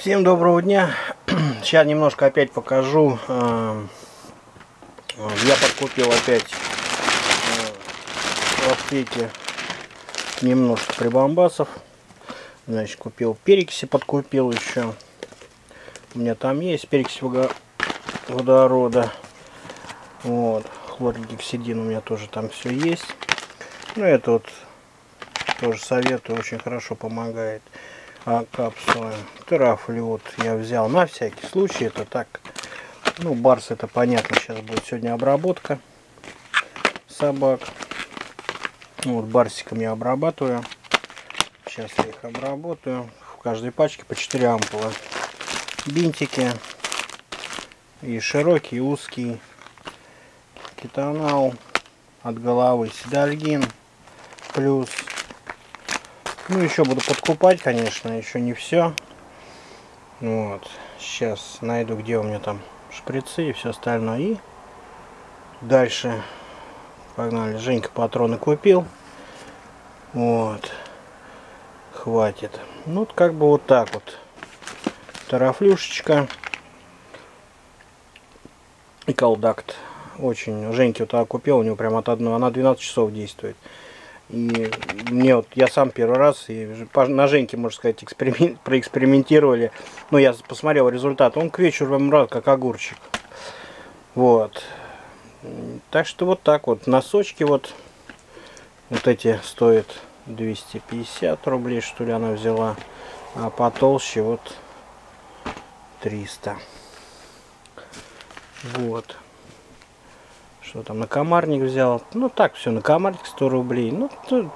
Всем доброго дня. Сейчас немножко опять покажу. Я подкупил опять в аптеке немножко прибамбасов. Значит, купил перекиси, подкупил еще. У меня там есть перекись водорода. Вот. Хлоргексидин у меня тоже там все есть. Ну, это вот тоже советую, очень хорошо помогает. А капсулы тарафлюот я взял на всякий случай. Это так, ну, барс это понятно, сейчас будет сегодня обработка собак. Ну, вот барсиком я обрабатываю. Сейчас я их обработаю. В каждой пачке по 4 ампулы. Бинтики. И широкий, и узкий. Кетонал. От головы седальгин. Плюс. Ну, еще буду подкупать, конечно, еще не все. Вот. Сейчас найду, где у меня там шприцы и все остальное. И дальше погнали. Женька патроны купил. Вот. Хватит. Ну, вот как бы вот так вот. Тарафлюшечка. И колдакт. Очень. Женьке вот купил, у него прям от одной. Она 12 часов действует. И мне вот, я сам первый раз, и на Женьке, можно сказать, проэкспериментировали. Но я посмотрел результат. Он к вечеру мрак, как огурчик. Вот. Так что вот так вот. Носочки вот эти стоят 250 рублей, что ли, она взяла. А потолще вот 300. Вот. Что там, на комарник взял, ну так все, на комарник 100 рублей, ну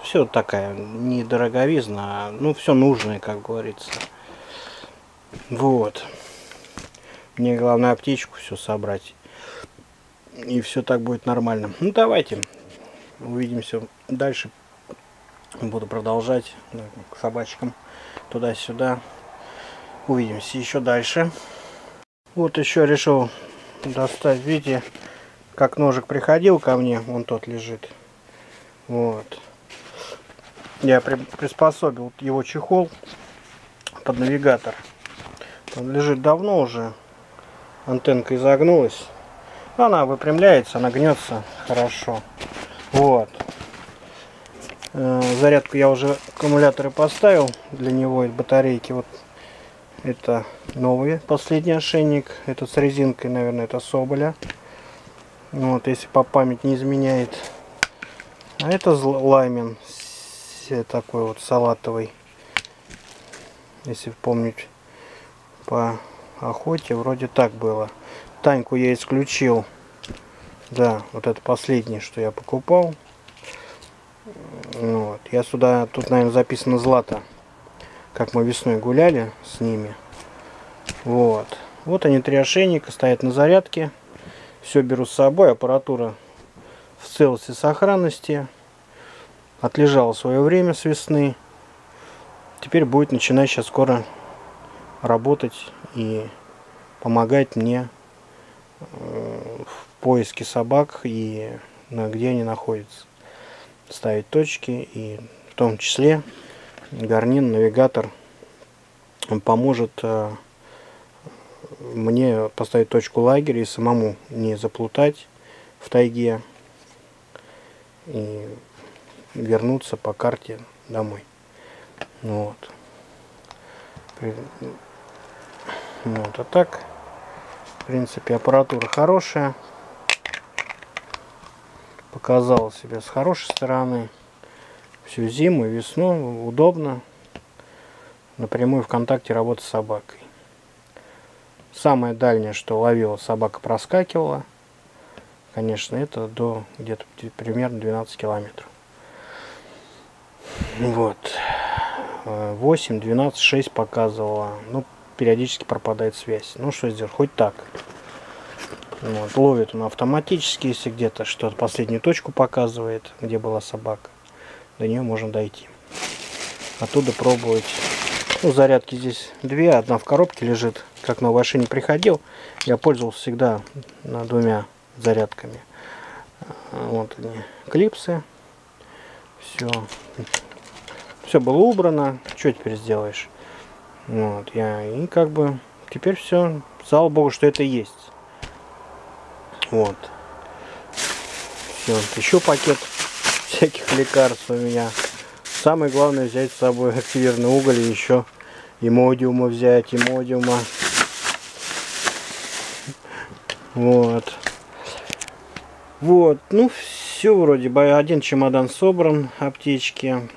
все такая недороговизна, ну все нужное, как говорится. Вот, мне главное аптечку все собрать, и все так будет нормально. Ну давайте, увидимся дальше, буду продолжать, да, к собачкам туда-сюда, увидимся еще дальше. Вот еще решил достать, видите, как ножик приходил ко мне, он тот лежит. Вот. Я приспособил его чехол под навигатор. Он лежит давно уже. Антенка изогнулась. Она выпрямляется, она гнется хорошо. Вот. Зарядку я уже, аккумуляторы поставил для него, батарейки. Вот это новый последний ошейник. Это с резинкой, наверное, это соболя. Вот, если по память не изменяет. А это лаймен такой вот салатовый. Если помнить по охоте, вроде так было. Таньку я исключил. Да, вот это последнее, что я покупал. Вот. Я сюда, тут, наверное, записано злато. Как мы весной гуляли с ними. Вот. Вот они, 3 ошейника, стоят на зарядке. Все беру с собой, аппаратура в целости и сохранности. Отлежала свое время с весны. Теперь будет начинать сейчас скоро работать и помогать мне в поиске собак и где они находятся. Ставить точки, и в том числе гармин, навигатор, он поможет мне поставить точку лагеря и самому не заплутать в тайге и вернуться по карте домой. Вот. Вот. А так, в принципе, аппаратура хорошая. Показала себя с хорошей стороны. Всю зиму и весну удобно. Напрямую ВКонтакте работать с собакой. Самое дальнее, что ловила, собака проскакивала. Конечно, это до где-то примерно 12 километров. Вот. 8, 12, 6 показывала. Ну, периодически пропадает связь. Ну, что сделать? Хоть так. Вот. Ловит он автоматически, если где-то что-то последнюю точку показывает, где была собака. До нее можно дойти. Оттуда пробовать. Ну, зарядки здесь 2, одна в коробке лежит. Как новый ошейник приходил, я пользовался всегда 2 зарядками. Вот они, клипсы. Все было убрано. Что теперь сделаешь? Вот, и как бы теперь все, слава богу, что это есть. Вот. Все, еще пакет всяких лекарств у меня. Самое главное взять с собой активированный уголь и еще имодиума взять, имодиума. Вот. Вот, ну все вроде бы. Один чемодан собран, аптечки.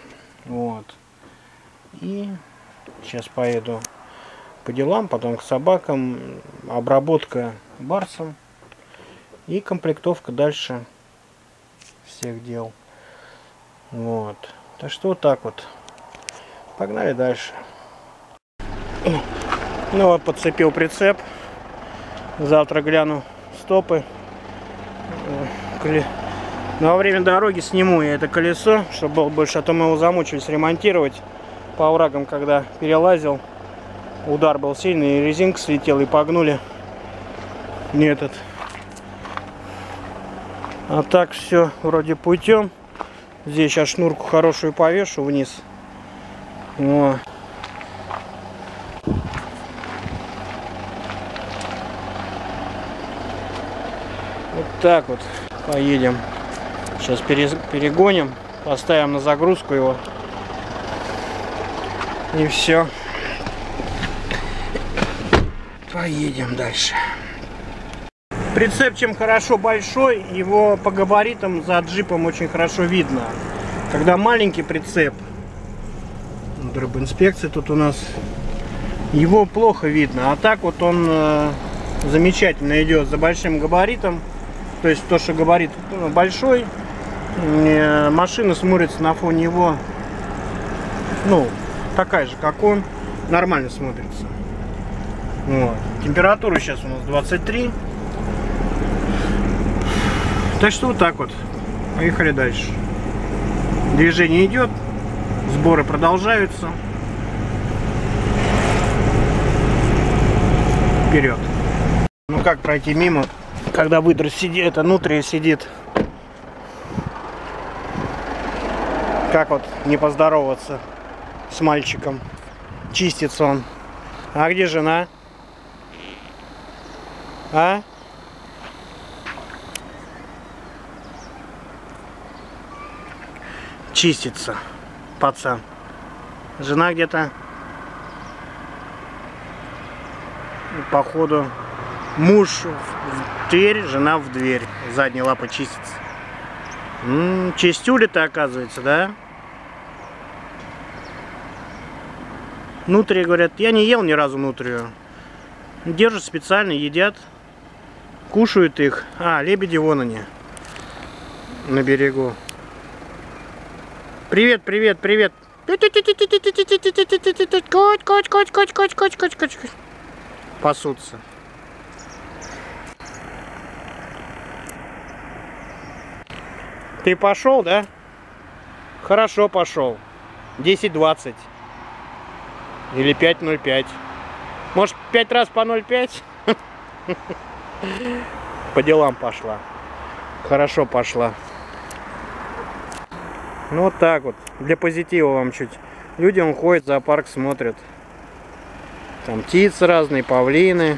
Вот. И сейчас поеду по делам, потом к собакам, обработка барсом и комплектовка дальше всех дел. Вот. Так что вот так вот. Погнали дальше. Ну вот, подцепил прицеп. Завтра гляну стопы. Но во время дороги сниму я это колесо, чтобы было больше, а то мы его замучились ремонтировать. По оврагам, когда перелазил, удар был сильный, и резинка слетела, и погнули. Не этот. А так все вроде путем. Здесь сейчас шнурку хорошую повешу вниз. О. Вот так вот поедем. Сейчас перегоним, поставим на загрузку его. И все. Поедем дальше. Прицеп чем хорошо большой, его по габаритам за джипом очень хорошо видно. Когда маленький прицеп, рыбинспекция тут у нас, его плохо видно. А так вот он замечательно идет за большим габаритом. То есть то, что габарит большой, машина смотрится на фоне его, ну, такая же, как он, нормально смотрится. Вот. Температура сейчас у нас 23. Так что вот так вот. Поехали дальше. Движение идет, сборы продолжаются. Вперед. Ну как пройти мимо, когда выдрос сидит, это нутрия сидит. Как вот не поздороваться с мальчиком? Чистится он. А где жена? А? Чистится, пацан. Жена где-то. Походу, муж в дверь, жена в дверь. Задние лапы чистится. Чистюля-то, оказывается, да? Нутрия, говорят, я не ел ни разу нутрию. Держат специально, едят. Кушают их. А, лебеди вон они. На берегу. Привет, привет, привет. Пасутся. Ты пошел, да? Хорошо пошел. 10:20. Или 5:05. Может, 5 раз по 0,5? По делам пошла. Хорошо пошла. Ну вот так вот. Для позитива вам чуть. Люди уходят в зоопарк, смотрят. Там птицы разные, павлины.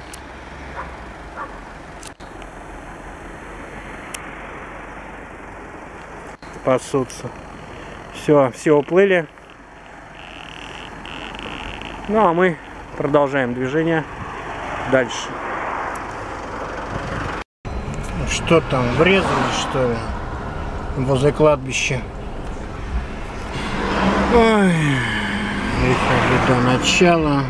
Пасутся. Все, все уплыли. Ну а мы продолжаем движение дальше. Что там, врезали, что ли, возле кладбища? Ой, это до начала.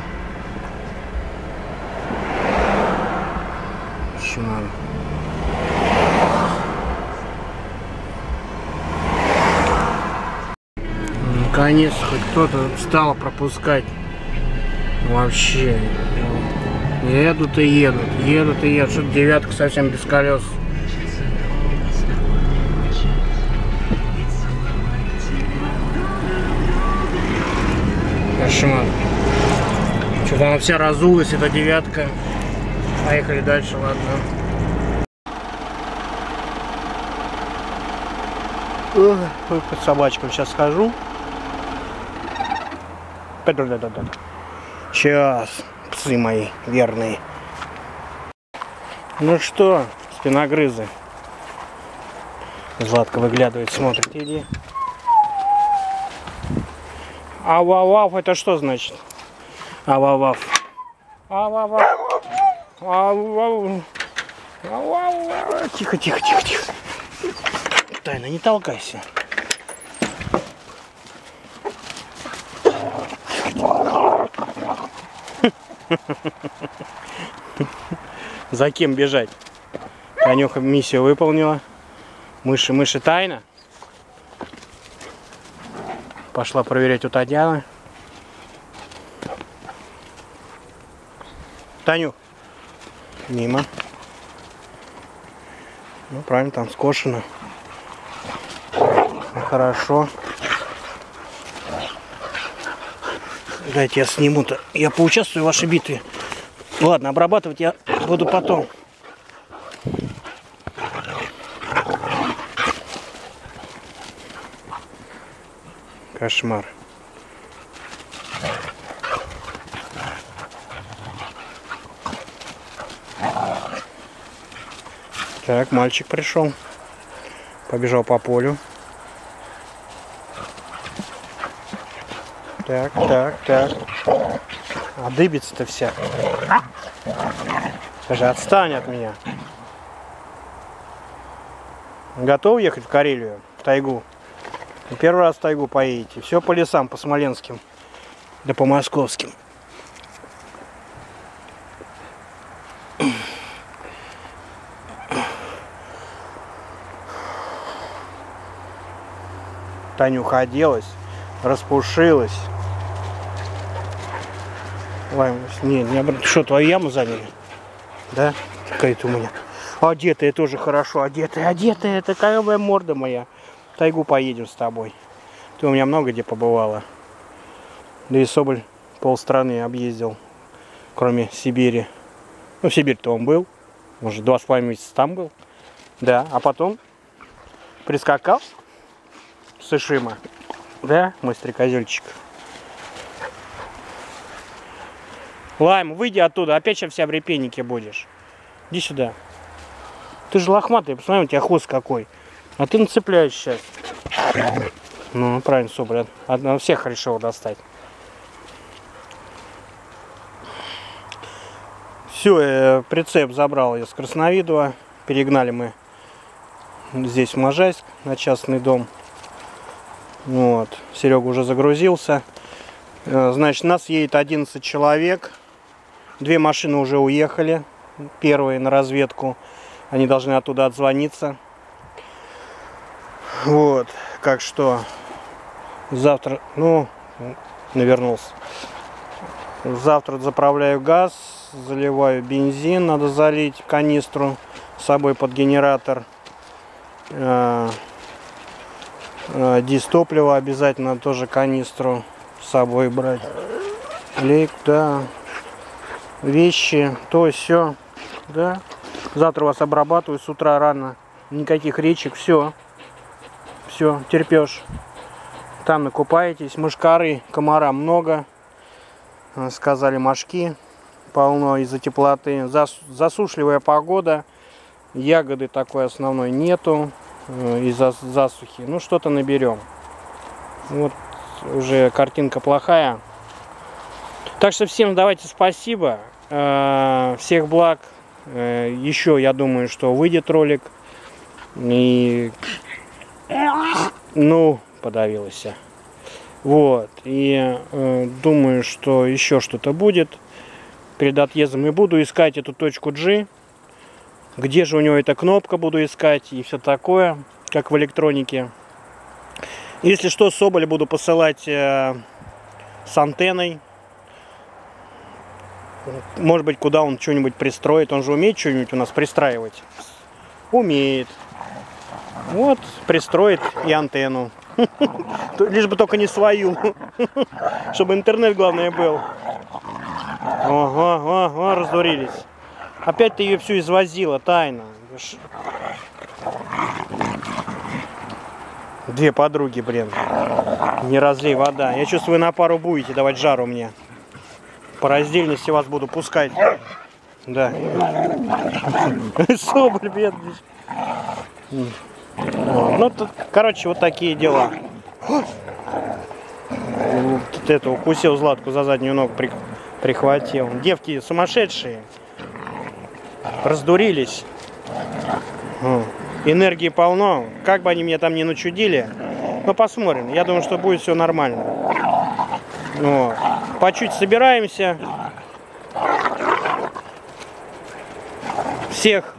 Ишима. Наконец хоть кто-то стал пропускать. Вообще едут и едут, едут и едут. Что-то девятка совсем без колес. Кошмар. Что-то она вся разулась, эта девятка. Поехали дальше, ладно. Ой, под собачкам сейчас схожу. Сейчас, псы мои верные. Ну что, спиногрызы? Златка выглядывает, смотрит. Иди. Ау-ау-ау, это что значит? Ау-ау-ау. Ау-ау-ау. Ау-ау-ау. Ау-ау-ау. Тихо-тихо-тихо-тихо. Тайна, не толкайся. За кем бежать? Танюха миссию выполнила. Мыши, мыши, тайна. Пошла проверять у Татьяны. Танюх. Мимо. Ну, правильно, там скошено. Хорошо. Дайте я сниму-то. Я поучаствую в вашей битве. Ладно, обрабатывать я буду потом. Кошмар. Так, мальчик пришел. Побежал по полю. Так, так, так. А дыбится-то вся. Скажи, отстань от меня. Готов ехать в Карелию, в тайгу? Первый раз в тайгу поедете. Все по лесам, по смоленским, да по московским. Танюха оделась, распушилась. Не, не, что, твою яму заняли? Да? Какая-то у меня. Одетая тоже хорошо, одетая, одетая. Такая морда моя. В тайгу поедем с тобой. Ты у меня много где побывала. Да и Соболь полстраны объездил. Кроме Сибири. Ну, в Сибирь-то он был. Может, 2,5 месяца там был. Да, а потом прискакал с Ишима. Да, мой стрекозельчик. Лайм, выйди оттуда, опять сейчас вся в репейнике будешь. Иди сюда. Ты же лохматый, посмотри, у тебя хвост какой. А ты нацепляешь сейчас. Ну, правильно, Соболь. Она всех решила достать. Все, прицеп забрал я с Красновидова. Перегнали мы здесь в Можайск на частный дом. Вот. Серега уже загрузился. Значит, нас едет 11 человек. 2 машины уже уехали. Первые на разведку. Они должны оттуда отзвониться. Вот. Так что завтра... Ну, навернулся. Завтра заправляю газ. Заливаю бензин. Надо залить канистру. С собой под генератор. Дистопливо обязательно тоже канистру с собой брать. Лейк, да. Вещи, то, сё. Да. Завтра вас обрабатываю с утра рано. Никаких речек, все. Все, терпешь. Там накупаетесь. Мышкары, комара много. Сказали, мошки полно из-за теплоты. Засушливая погода. Ягоды такой основной нету. Из-за засухи. Ну, что-то наберем. Вот. Уже картинка плохая. Так что всем давайте спасибо. Всех благ. Еще, я думаю, что выйдет ролик. И... Ну, подавилась. Вот. И думаю, что еще что-то будет. Перед отъездом и буду искать эту точку G. Где же у него эта кнопка, буду искать. И все такое, как в электронике. Если что, Соболь буду посылать с антенной. Может быть, куда он что-нибудь пристроит. Он же умеет что-нибудь у нас пристраивать? Умеет. Вот, пристроит и антенну. Лишь бы только не свою. Чтобы интернет, главное, был. Ого, раздурились. Опять ты ее всю извозила, тайно. 2 подруги, блин. Не разлей вода. Я чувствую, на пару будете давать жару мне. По раздельности вас буду пускать. Да. Соболь, бедный. Ну, тут, короче, вот такие дела. Вот это укусил Златку за заднюю ногу, прихватил. Девки сумасшедшие. Раздурились. Энергии полно. Как бы они меня там не начудили. Но посмотрим. Я думаю, что будет все нормально. Вот. По чуть собираемся. Всех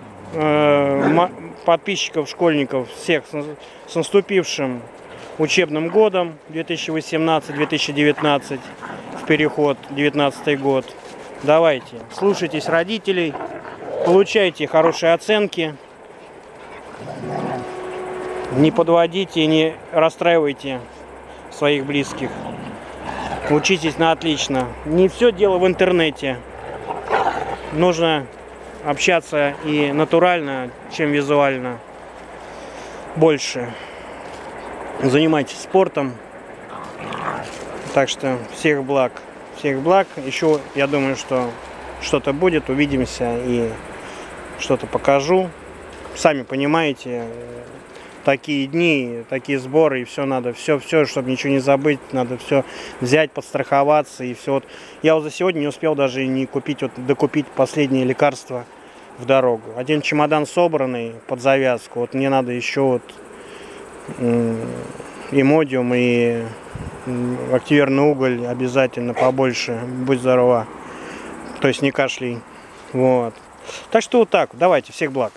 подписчиков, школьников, всех с наступившим учебным годом 2018-2019, в переход 2019 год. Давайте, слушайтесь родителей, получайте хорошие оценки, не подводите, не расстраивайте своих близких, учитесь на отлично. Не все дело в интернете, нужно общаться и натурально, чем визуально, больше. Занимайтесь спортом. Так что всех благ. Всех благ. Еще я думаю, что что-то будет. Увидимся и что-то покажу. Сами понимаете, такие дни, такие сборы, и все надо. Все, чтобы ничего не забыть, надо все взять, подстраховаться. И все. Вот. Я вот за сегодня не успел даже не купить, вот, докупить последние лекарства в дорогу. Один чемодан собранный под завязку. Вот мне надо еще вот имодиум и активерный уголь обязательно побольше. Будь здорова. То есть не кашляй. Вот. Так что вот так. Давайте. Всех благ.